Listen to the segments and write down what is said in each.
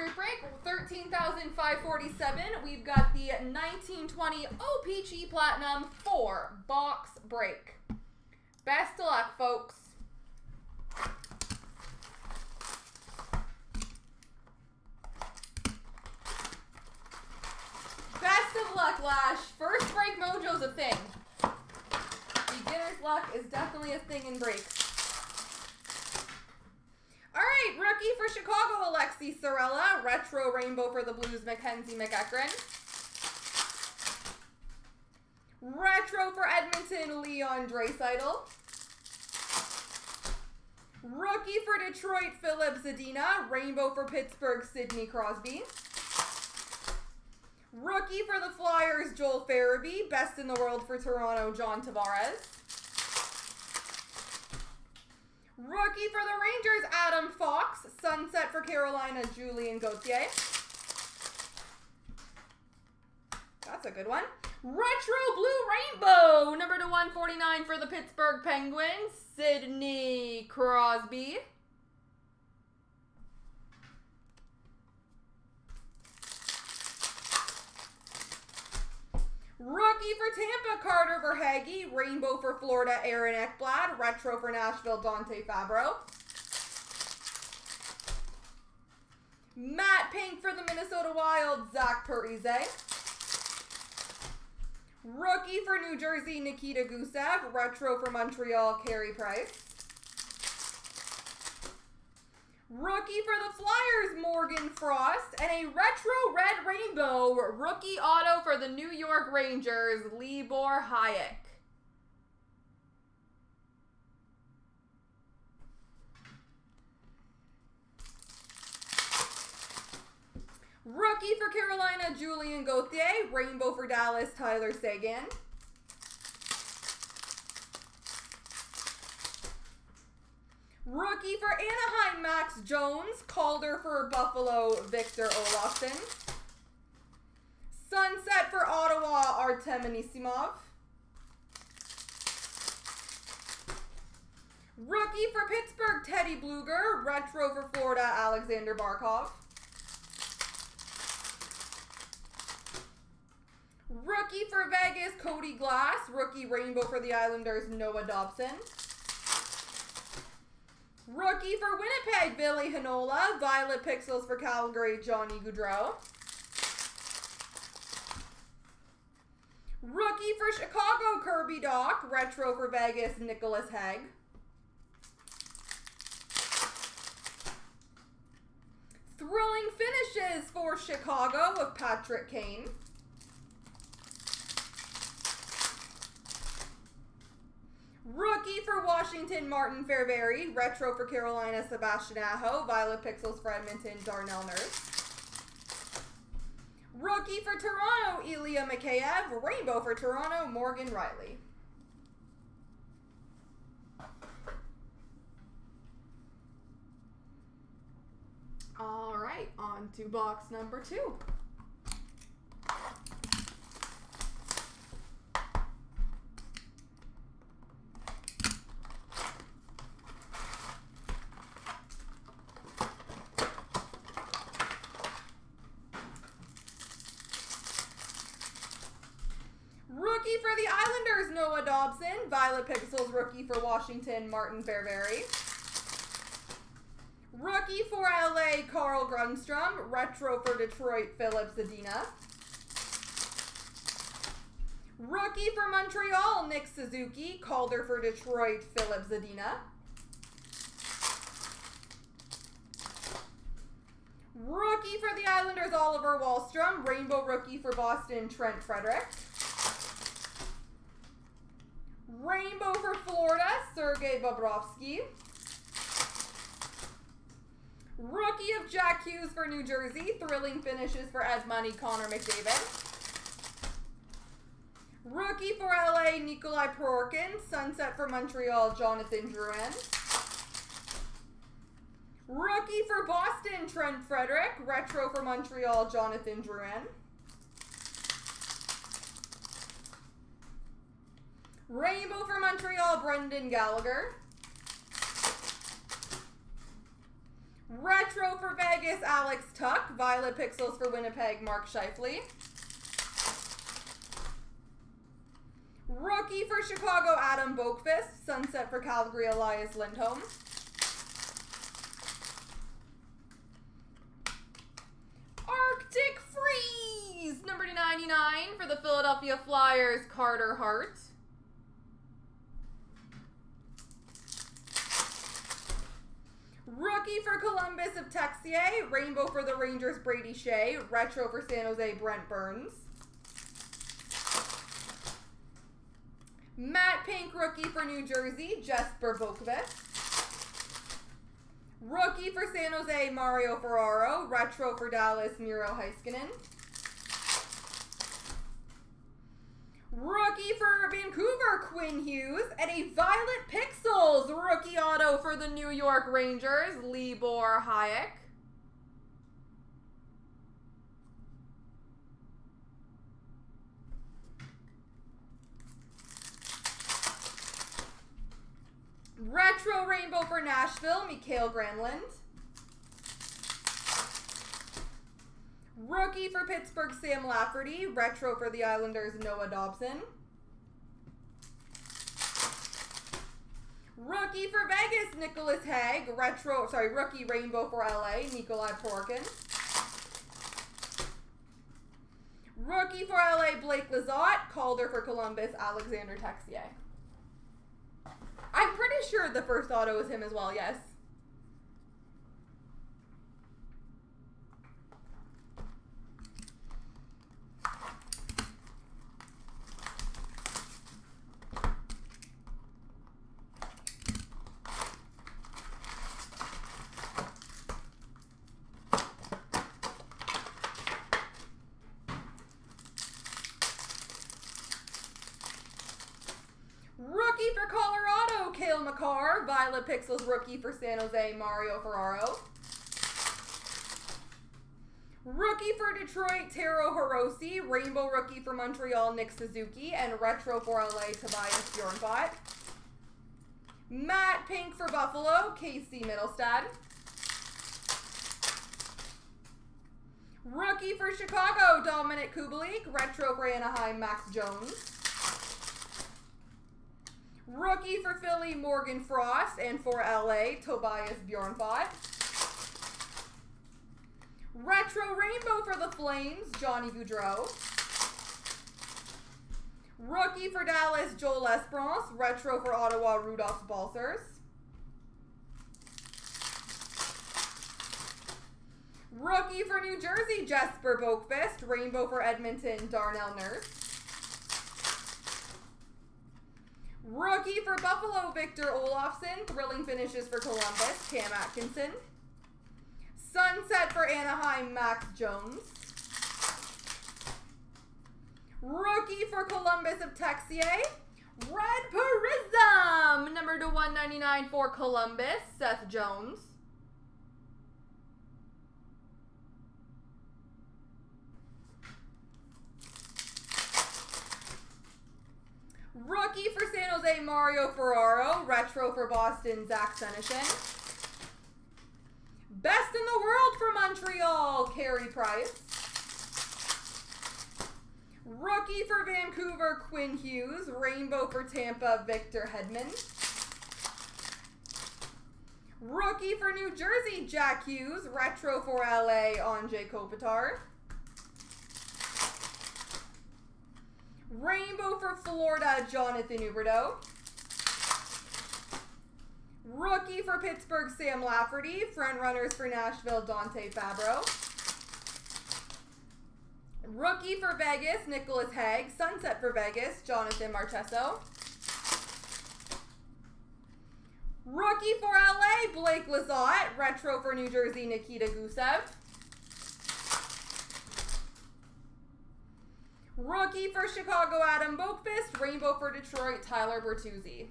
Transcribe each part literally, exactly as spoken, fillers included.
group break, thirteen thousand five hundred forty-seven. We've got the nineteen twenty O P G Platinum four box break. Best of luck, folks. Best of luck, Lash. First break mojo's a thing. Beginner's luck is definitely a thing in breaks. All right, rookie for Chicago, Alexi Sorella. Retro Rainbow for the Blues, Mackenzie McEckren. Retro for Edmonton, Leon Draisaitl. Rookie for Detroit, Philip Zadina. Rainbow for Pittsburgh, Sidney Crosby. Rookie for the Flyers, Joel Farabee. Best in the world for Toronto, John Tavares. Rookie for the Rangers, Adam Fox. Sunset for Carolina, Julian Gauthier. That's a good one. Retro Blue Rainbow, number to one forty-nine for the Pittsburgh Penguins, Sidney Crosby. Rookie for Tampa, Carter Verhaeghe. Rainbow for Florida, Aaron Ekblad. Retro for Nashville, Dante Fabbro. Matte Pink for the Minnesota Wild, Zach Parise. Rookie for New Jersey, Nikita Gusev. Retro for Montreal, Carey Price. Rookie for the Flyers, Morgan Frost, and a retro red rainbow rookie auto for the New York Rangers, Libor Hayek. Rookie for Carolina, Julian Gauthier. Rainbow for Dallas, Tyler Seguin. Rookie for Anaheim, Max Jones. Calder for Buffalo, Victor Olofsson. Sunset for Ottawa, Artem Anisimov. Rookie for Pittsburgh, Teddy Bluger. Retro for Florida, Alexander Barkov. Rookie for Vegas, Cody Glass. Rookie Rainbow for the Islanders, Noah Dobson. Rookie for Winnipeg, Billy Hanola. Violet Pixels for Calgary, Johnny Gaudreau. Rookie for Chicago, Kirby Doc. Retro for Vegas, Nicholas Hague. Thrilling finishes for Chicago with Patrick Kane. Rookie for Washington, Martin Fairberry. Retro for Carolina, Sebastian Aho. Violet Pixels for Edmonton, Darnell Nurse. Rookie for Toronto, Ilya Mikheyev. Rainbow for Toronto, Morgan Riley. All right, on to box number two. Violet Pixels, rookie for Washington, Martin Fairberry. Rookie for L A, Carl Grundstrom. Retro for Detroit, Philip Zadina. Rookie for Montreal, Nick Suzuki. Calder for Detroit, Philip Zadina. Rookie for the Islanders, Oliver Wahlstrom. Rainbow rookie for Boston, Trent Frederick. Rainbow for Florida, Sergei Bobrovsky. Rookie of Jack Hughes for New Jersey. Thrilling finishes for Asmani, Connor McDavid. Rookie for L A, Nikolai Provorkin. Sunset for Montreal, Jonathan Drouin. Rookie for Boston, Trent Frederick. Retro for Montreal, Jonathan Drouin. Rainbow for Montreal, Brendan Gallagher. Retro for Vegas, Alex Tuck. Violet Pixels for Winnipeg, Mark Scheifele. Rookie for Chicago, Adam Boqvist. Sunset for Calgary, Elias Lindholm. Arctic Freeze, number ninety-nine for the Philadelphia Flyers, Carter Hart. Rookie for Columbus of Texier. Rainbow for the Rangers, Brady Shea. Retro for San Jose, Brent Burns. Matte Pink rookie for New Jersey, Jesper Boqvist. Rookie for San Jose, Mario Ferraro. Retro for Dallas, Miro Heiskanen. Rookie for Vancouver, Quinn Hughes, and a Violet Pixels rookie auto for the New York Rangers, Libor Hayek. Retro Rainbow for Nashville, Mikael Granlund. Rookie for Pittsburgh, Sam Lafferty. Retro for the Islanders, Noah Dobson. Rookie for Vegas, Nicholas Hague. Retro, sorry, rookie Rainbow for L A, Nikolai Porkin. Rookie for L A, Blake Lizotte. Calder for Columbus, Alexander Texier. I'm pretty sure the first auto was him as well, yes. Rookie for Colorado, Cale Makar. Violet Pixels rookie for San Jose, Mario Ferraro. Rookie for Detroit, Taro Hirose. Rainbow rookie for Montreal, Nick Suzuki. And retro for L A, Tobias Bjornfot. Matte Pink for Buffalo, K C Middlestad. Rookie for Chicago, Dominic Kubalik. Retro for Anaheim, Max Jones. Rookie for Philly, Morgan Frost, and for L A, Tobias Bjornfot. Retro Rainbow for the Flames, Johnny Gaudreau. Rookie for Dallas, Joel Esperance. Retro for Ottawa, Rudolph Balsers. Rookie for New Jersey, Jesper Boqvist. Rainbow for Edmonton, Darnell Nurse. Rookie for Buffalo, Victor Olofsson. Thrilling finishes for Columbus, Cam Atkinson. Sunset for Anaheim, Max Jones. Rookie for Columbus of Texier. Red Prism, number to one ninety-nine for Columbus, Seth Jones. Rookie for San Jose, Mario Ferraro. Retro for Boston, Zach Senishin. Best in the world for Montreal, Carey Price. Rookie for Vancouver, Quinn Hughes. Rainbow for Tampa, Victor Hedman. Rookie for New Jersey, Jack Hughes. Retro for L A, Anze Kopitar. Rainbow for Florida, Jonathan Huberdeau. Rookie for Pittsburgh, Sam Lafferty. Front runners for Nashville, Dante Fabbro. Rookie for Vegas, Nicholas Hague. Sunset for Vegas, Jonathan Marchesso. Rookie for L A, Blake Lizotte. Retro for New Jersey, Nikita Gusev. Rookie for Chicago, Adam Boqvist. Rainbow for Detroit, Tyler Bertuzzi.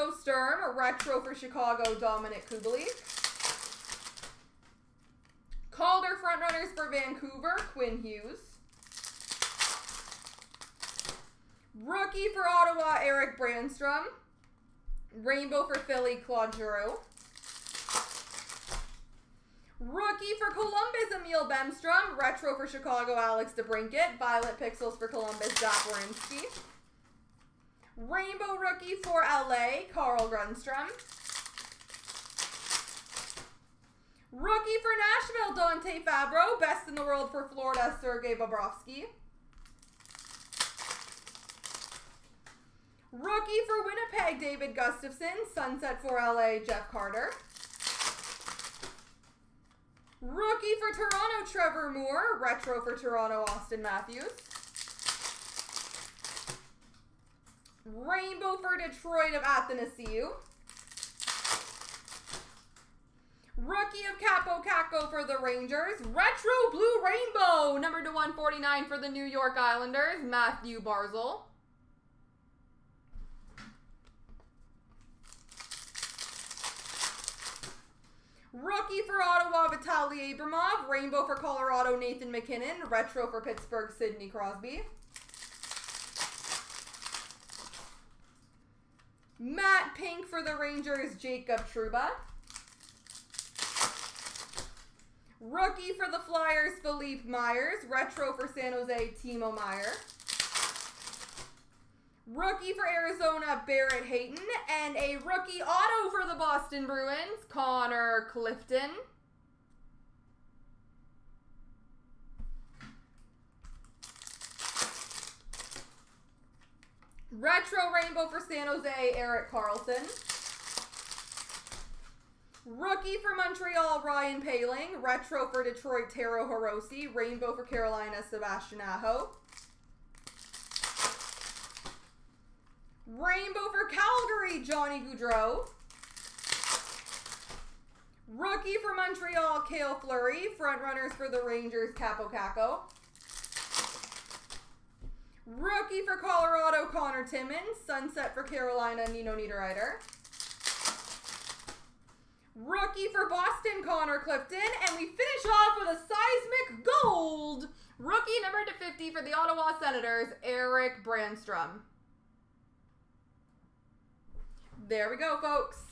Rico Sturm, retro for Chicago, Dominic Kubelik. Calder Frontrunners for Vancouver, Quinn Hughes. Rookie for Ottawa, Eric Brandstrom. Rainbow for Philly, Claude Giroux. Rookie for Columbus, Emil Bemstrom. Retro for Chicago, Alex DeBrincat. Violet Pixels for Columbus, Zach Werenski. Rainbow rookie for L A, Carl Grundstrom. Rookie for Nashville, Dante Fabbro. Best in the world for Florida, Sergei Bobrovsky. Rookie for Winnipeg, David Gustafson. Sunset for L A, Jeff Carter. Rookie for Toronto, Trevor Moore. Retro for Toronto, Austin Matthews. Rainbow for Detroit of Athanasiou. Rookie of Capo Caco for the Rangers. Retro Blue Rainbow, number to one forty-nine for the New York Islanders, Matthew Barzal. Rookie for Ottawa, Vitaly Abramov. Rainbow for Colorado, Nathan MacKinnon. Retro for Pittsburgh, Sidney Crosby. Matt Pink for the Rangers, Jacob Trouba. Rookie for the Flyers, Philippe Myers. Retro for San Jose, Timo Meier. Rookie for Arizona, Barrett Hayton. And a rookie auto for the Boston Bruins, Connor Clifton. Retro Rainbow for San Jose, Eric Carlson. Rookie for Montreal, Ryan Poehling. Retro for Detroit, Taro Hirose. Rainbow for Carolina, Sebastian Aho. Rainbow for Calgary, Johnny Gaudreau. Rookie for Montreal, Cale Fleury. Frontrunners for the Rangers, Capo Caco. Rookie for Colorado, Connor Timmins. Sunset for Carolina, Nino Niederreiter. Rookie for Boston, Connor Clifton. And we finish off with a seismic gold. Rookie number to fifty for the Ottawa Senators, Eric Brandstrom. There we go, folks.